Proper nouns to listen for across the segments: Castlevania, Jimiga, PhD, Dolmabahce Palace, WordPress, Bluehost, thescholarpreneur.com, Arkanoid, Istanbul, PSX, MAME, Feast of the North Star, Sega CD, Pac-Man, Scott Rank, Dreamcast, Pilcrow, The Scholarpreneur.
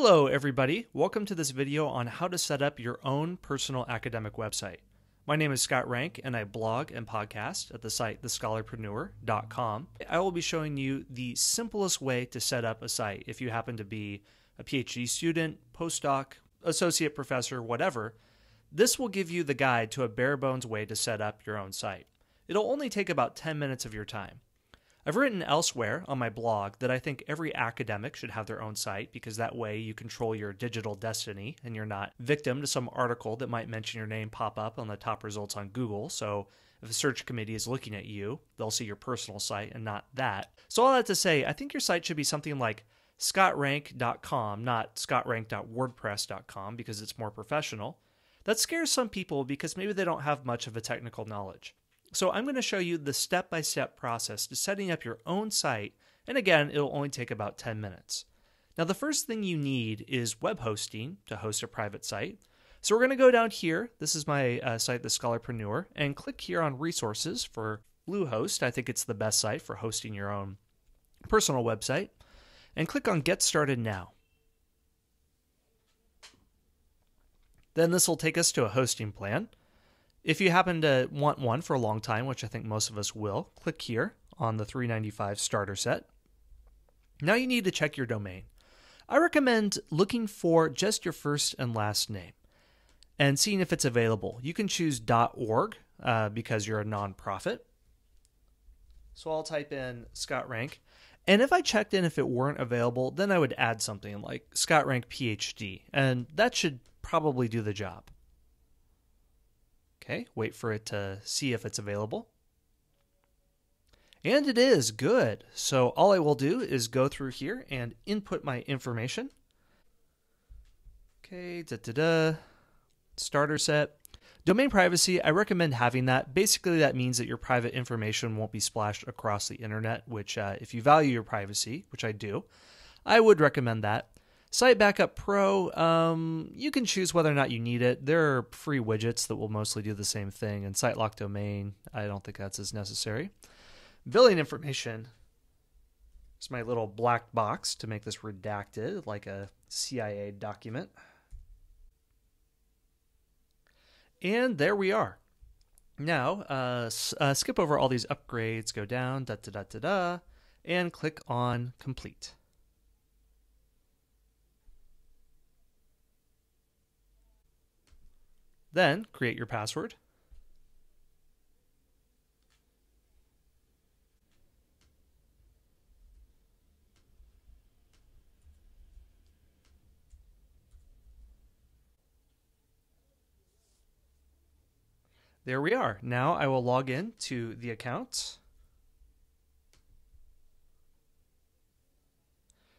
Hello everybody, welcome to this video on how to set up your own personal academic website. My name is Scott Rank and I blog and podcast at the site thescholarpreneur.com. I will be showing you the simplest way to set up a site if you happen to be a PhD student, postdoc, associate professor, whatever. This will give you the guide to a bare bones way to set up your own site. It'll only take about 10 minutes of your time. I've written elsewhere on my blog that I think every academic should have their own site because that way you control your digital destiny and you're not victim to some article that might mention your name pop up on the top results on Google. So if a search committee is looking at you, they'll see your personal site and not that. So all that to say, I think your site should be something like scottrank.com, not scottrank.wordpress.com because it's more professional. That scares some people because maybe they don't have much of a technical knowledge. So I'm going to show you the step-by-step process to setting up your own site, and again, it'll only take about 10 minutes. Now, the first thing you need is web hosting to host a private site. So we're going to go down here. This is my site, The Scholarpreneur, and click here on Resources for Bluehost. I think it's the best site for hosting your own personal website, and click on Get Started Now. Then this will take us to a hosting plan. If you happen to want one for a long time, which I think most of us will, click here on the $3.95 starter set. Now you need to check your domain. I recommend looking for just your first and last name and seeing if it's available. You can choose .org because you're a nonprofit. So I'll type in Scott Rank. And if I checked in if it weren't available, then I would add something like Scott Rank PhD, and that should probably do the job. Okay, wait for it to see if it's available. And it is, good. So all I will do is go through here and input my information. Okay, starter set. Domain privacy, I recommend having that. Basically, that means that your private information won't be splashed across the internet, which if you value your privacy, which I do, I would recommend that. Site Backup Pro, you can choose whether or not you need it. There are free widgets that will mostly do the same thing. And Site Lock Domain, I don't think that's as necessary. Billing information. It's my little black box to make this redacted like a CIA document. And there we are. Now, skip over all these upgrades, go down, and click on Complete. Then create your password. There we are. Now I will log in to the account.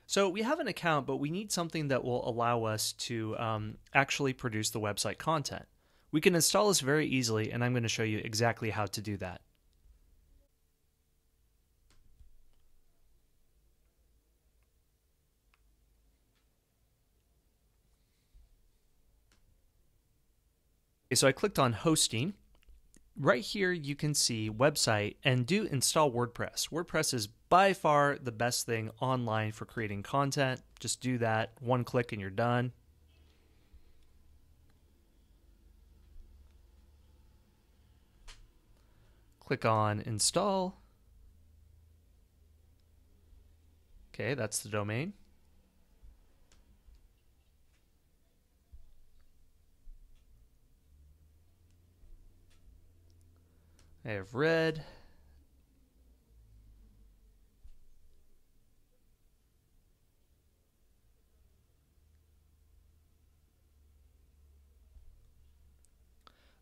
So we have an account, but we need something that will allow us to actually produce the website content. We can install this very easily, and I'm going to show you exactly how to do that. Okay, so I clicked on hosting. Right here, you can see website and do install WordPress. WordPress is by far the best thing online for creating content. Just do that, one click and you're done. Click on install. Okay, that's the domain. I have read.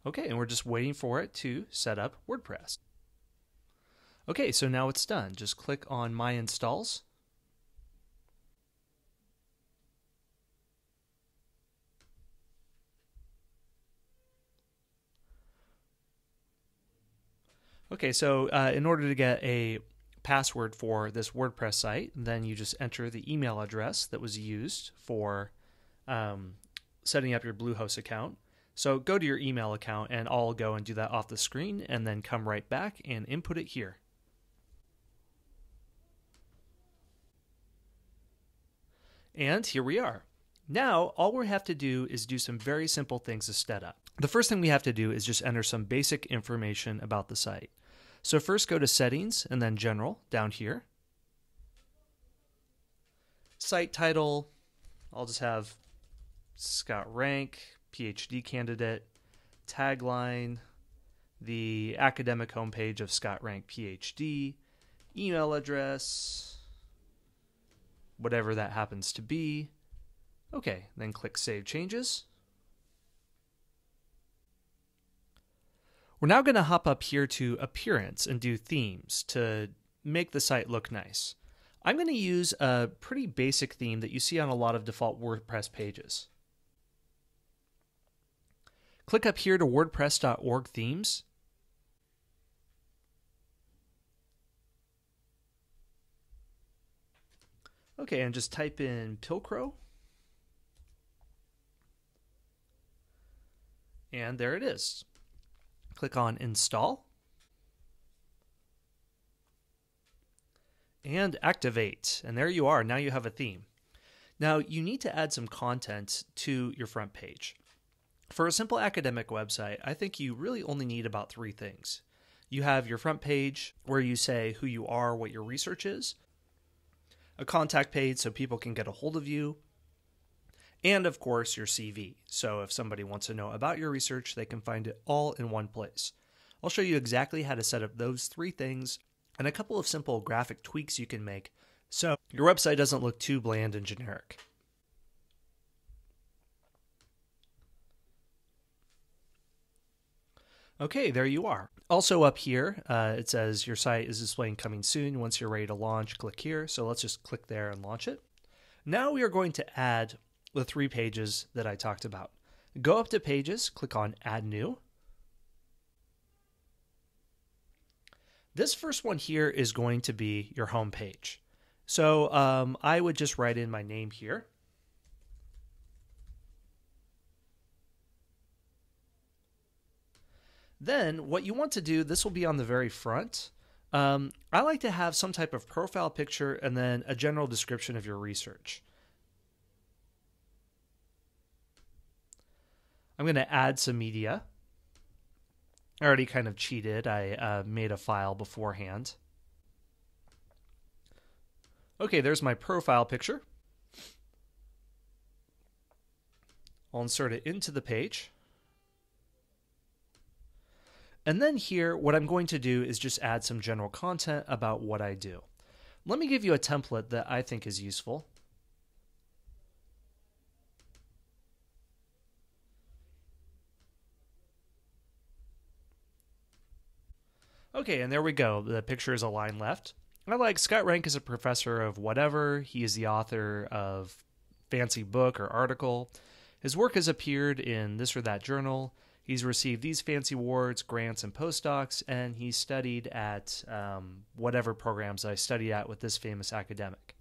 Okay, and we're just waiting for it to set up WordPress. Okay, so now it's done. Just click on My Installs. Okay, so in order to get a password for this WordPress site, then you just enter the email address that was used for setting up your Bluehost account. So go to your email account, and I'll go and do that off the screen and then come right back and input it here. And here we are. Now, all we have to do is do some very simple things to set up. The first thing we have to do is just enter some basic information about the site. So first go to Settings and then General down here. Site title, I'll just have Scott Rank, PhD candidate. Tagline, the academic homepage of Scott Rank, PhD. Email address, whatever that happens to be. Okay, then click Save Changes. We're now going to hop up here to Appearance and do themes to make the site look nice. I'm going to use a pretty basic theme that you see on a lot of default WordPress pages. Click up here to WordPress.org themes. Okay, and just type in Pilcrow. And there it is. Click on Install. And activate. And there you are. Now you have a theme. Now you need to add some content to your front page. For a simple academic website, I think you really only need about 3 things. You have your front page where you say who you are, what your research is, a contact page so people can get a hold of you, and of course your CV. So if somebody wants to know about your research, they can find it all in one place. I'll show you exactly how to set up those 3 things and a couple of simple graphic tweaks you can make so your website doesn't look too bland and generic. Okay, there you are. Also up here, it says your site is displaying coming soon. Once you're ready to launch, click here. So let's just click there and launch it. Now we are going to add the 3 pages that I talked about. Go up to Pages, click on Add New. This first one here is going to be your home page. So I would just write in my name here. Then what you want to do, this will be on the very front. I like to have some type of profile picture and then a general description of your research. I'm going to add some media. I already kind of cheated. I made a file beforehand. Okay, there's my profile picture. I'll insert it into the page. And then here, what I'm going to do is just add some general content about what I do. Let me give you a template that I think is useful. Okay, and there we go. The picture is a line left. I like Scott Rank is a professor of whatever. He is the author of fancy book or article. His work has appeared in this or that journal. He's received these fancy awards, grants, and postdocs, and he studied at whatever programs I studied at with this famous academic.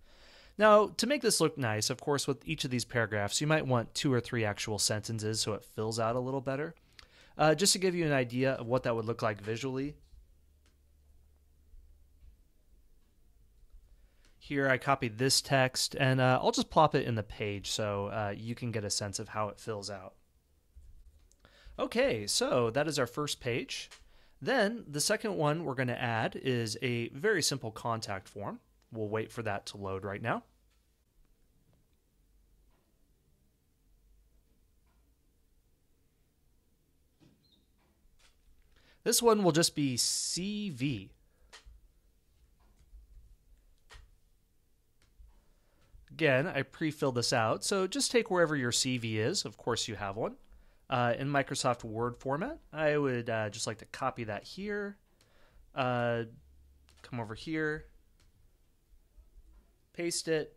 Now, to make this look nice, of course, with each of these paragraphs, you might want 2 or 3 actual sentences so it fills out a little better. Just to give you an idea of what that would look like visually, here I copied this text, and I'll just plop it in the page so you can get a sense of how it fills out. Okay, so that is our first page. Then the second one we're going to add is a very simple contact form. We'll wait for that to load right now. This one will just be CV. Again, I pre-filled this out, so just take wherever your CV is. Of course, you have one. In Microsoft Word format, I would just like to copy that here. Come over here, paste it.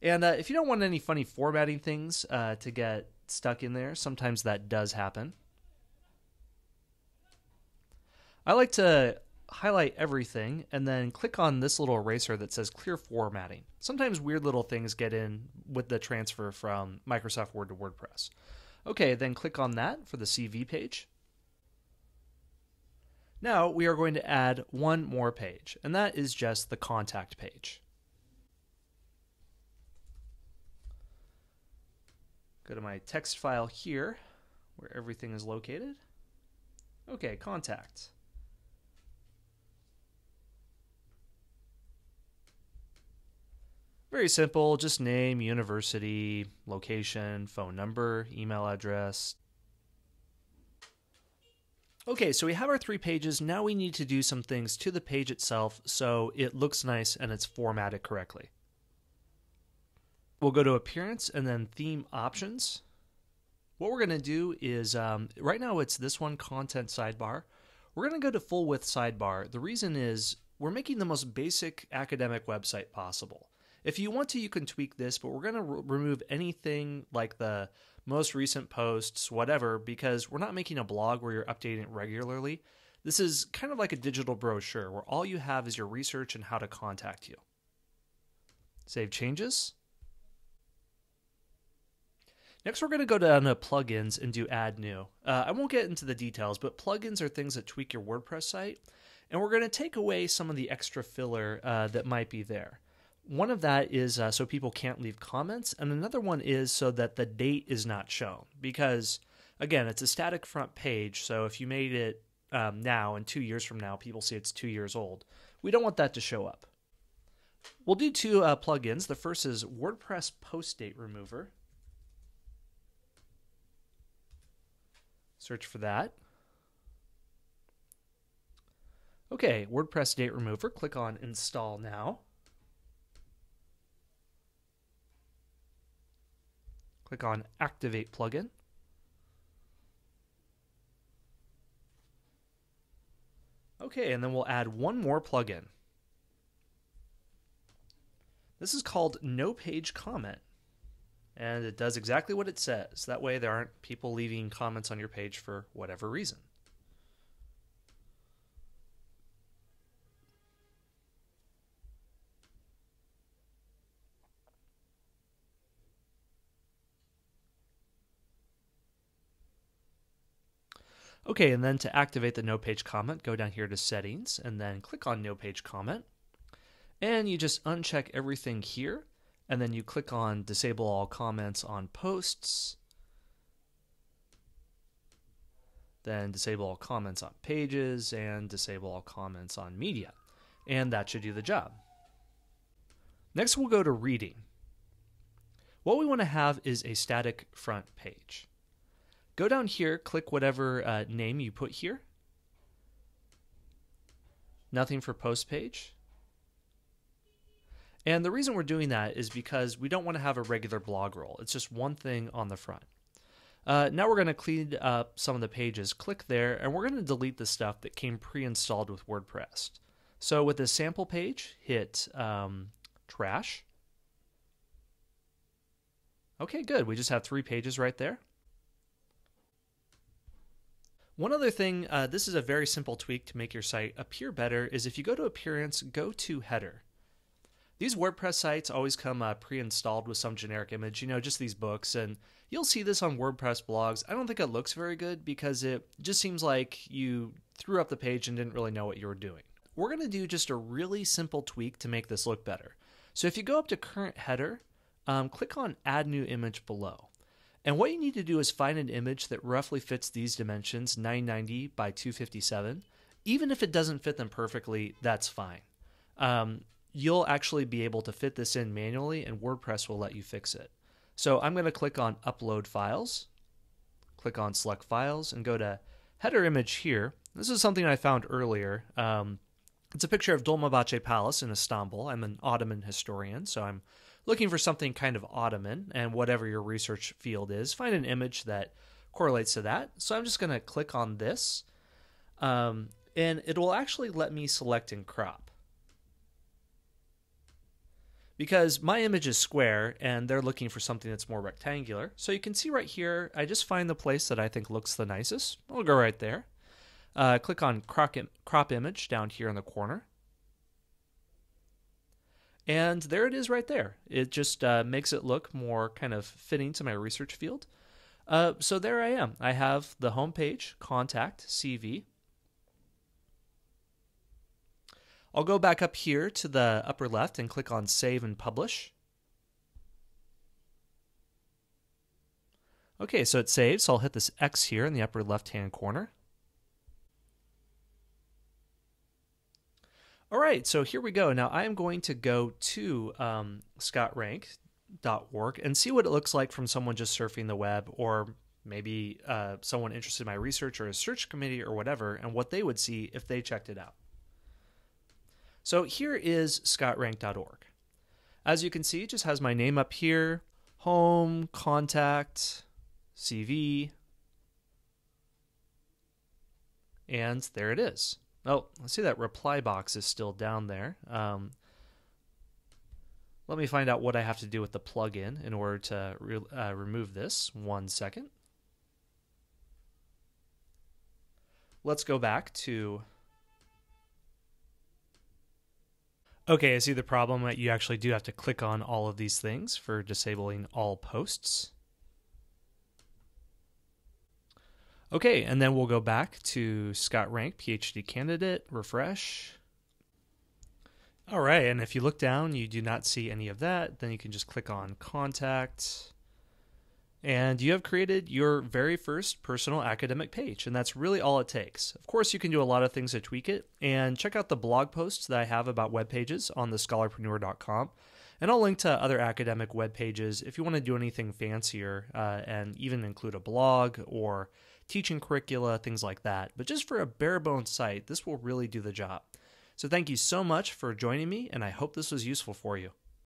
And if you don't want any funny formatting things to get stuck in there, sometimes that does happen. I like to highlight everything and then click on this little eraser that says clear formatting. Sometimes weird little things get in with the transfer from Microsoft Word to WordPress. Okay, then click on that for the CV page. Now we are going to add one more page, and that is just the contact page. Go to my text file here, where everything is located. Okay, contact. Very simple, just name, university, location, phone number, email address. Okay, so we have our three pages. Now we need to do some things to the page itself so it looks nice and it's formatted correctly. We'll go to Appearance and then Theme Options. What we're going to do is, right now it's this one, Content Sidebar. We're going to go to Full Width Sidebar. The reason is we're making the most basic academic website possible. If you want to, you can tweak this, but we're going to remove anything like the most recent posts, whatever, because we're not making a blog where you're updating it regularly. This is kind of like a digital brochure where all you have is your research and how to contact you. Save changes. Next, we're going to go down to plugins and do add new. I won't get into the details, but plugins are things that tweak your WordPress site. And we're going to take away some of the extra filler that might be there. One of that is so people can't leave comments. And another one is so that the date is not shown. Because, again, it's a static front page. So if you made it now and 2 years from now, people see it's 2 years old. We don't want that to show up. We'll do two plugins. The first is WordPress Post Date Remover. Search for that. Okay, WordPress Date Remover. Click on Install Now. Click on Activate Plugin. Okay, and then we'll add one more plugin. This is called No Page Comment. And it does exactly what it says. That way there aren't people leaving comments on your page for whatever reason. Okay, and then to activate the No Page Comment, go down here to Settings, and then click on No Page Comment. And you just uncheck everything here. And then you click on Disable All Comments on Posts, then Disable All Comments on Pages, and Disable All Comments on Media. And that should do the job. Next, we'll go to Reading. What we want to have is a static front page. Go down here, click whatever name you put here. Nothing for Post Page. And the reason we're doing that is because we don't want to have a regular blog roll. It's just one thing on the front. Now we're going to clean up some of the pages. Click there, and we're going to delete the stuff that came pre-installed with WordPress. So with this sample page, hit Trash. Okay, good. We just have three pages right there. One other thing, this is a very simple tweak to make your site appear better, is if you go to Appearance, go to Header. These WordPress sites always come pre-installed with some generic image, you know, just these books, and you'll see this on WordPress blogs. I don't think it looks very good because it just seems like you threw up the page and didn't really know what you were doing. We're going to do just a really simple tweak to make this look better. So if you go up to Current Header, click on Add New Image below. And what you need to do is find an image that roughly fits these dimensions, 990 by 257. Even if it doesn't fit them perfectly, that's fine. You'll actually be able to fit this in manually and WordPress will let you fix it. So I'm going to click on Upload Files, click on Select Files, and go to Header Image here. This is something I found earlier. It's a picture of Dolmabahce Palace in Istanbul. I'm an Ottoman historian, so I'm looking for something kind of Ottoman, and whatever your research field is, find an image that correlates to that. So I'm just going to click on this, and it will actually let me select and crop. Because my image is square and they're looking for something that's more rectangular. So you can see right here, I just find the place that I think looks the nicest. I'll go right there. Click on crop image down here in the corner. And there it is right there. It just makes it look more kind of fitting to my research field. So there I am. I have the home page, contact, CV. I'll go back up here to the upper left and click on Save and Publish. Okay, so it saved, so I'll hit this X here in the upper left-hand corner. All right, so here we go. Now I am going to go to scottrank.org and see what it looks like from someone just surfing the web, or maybe someone interested in my research or a search committee or whatever, and what they would see if they checked it out. So here is scottrank.org. As you can see, it just has my name up here, home, contact, CV, and there it is. Oh, let's see, that reply box is still down there. Let me find out what I have to do with the plugin in order to remove this. 1 second. Let's go back to... Okay, I see the problem that you actually do have to click on all of these things for disabling all posts. Okay, and then we'll go back to Scott Rank, PhD candidate, refresh. All right, and if you look down, you do not see any of that. Then you can just click on contact. And you have created your very first personal academic page, and that's really all it takes. Of course, you can do a lot of things to tweak it, and check out the blog posts that I have about web pages on thescholarpreneur.com, and I'll link to other academic web pages if you want to do anything fancier, and even include a blog or teaching curricula, things like that. But just for a bare-bones site, this will really do the job. So thank you so much for joining me, and I hope this was useful for you.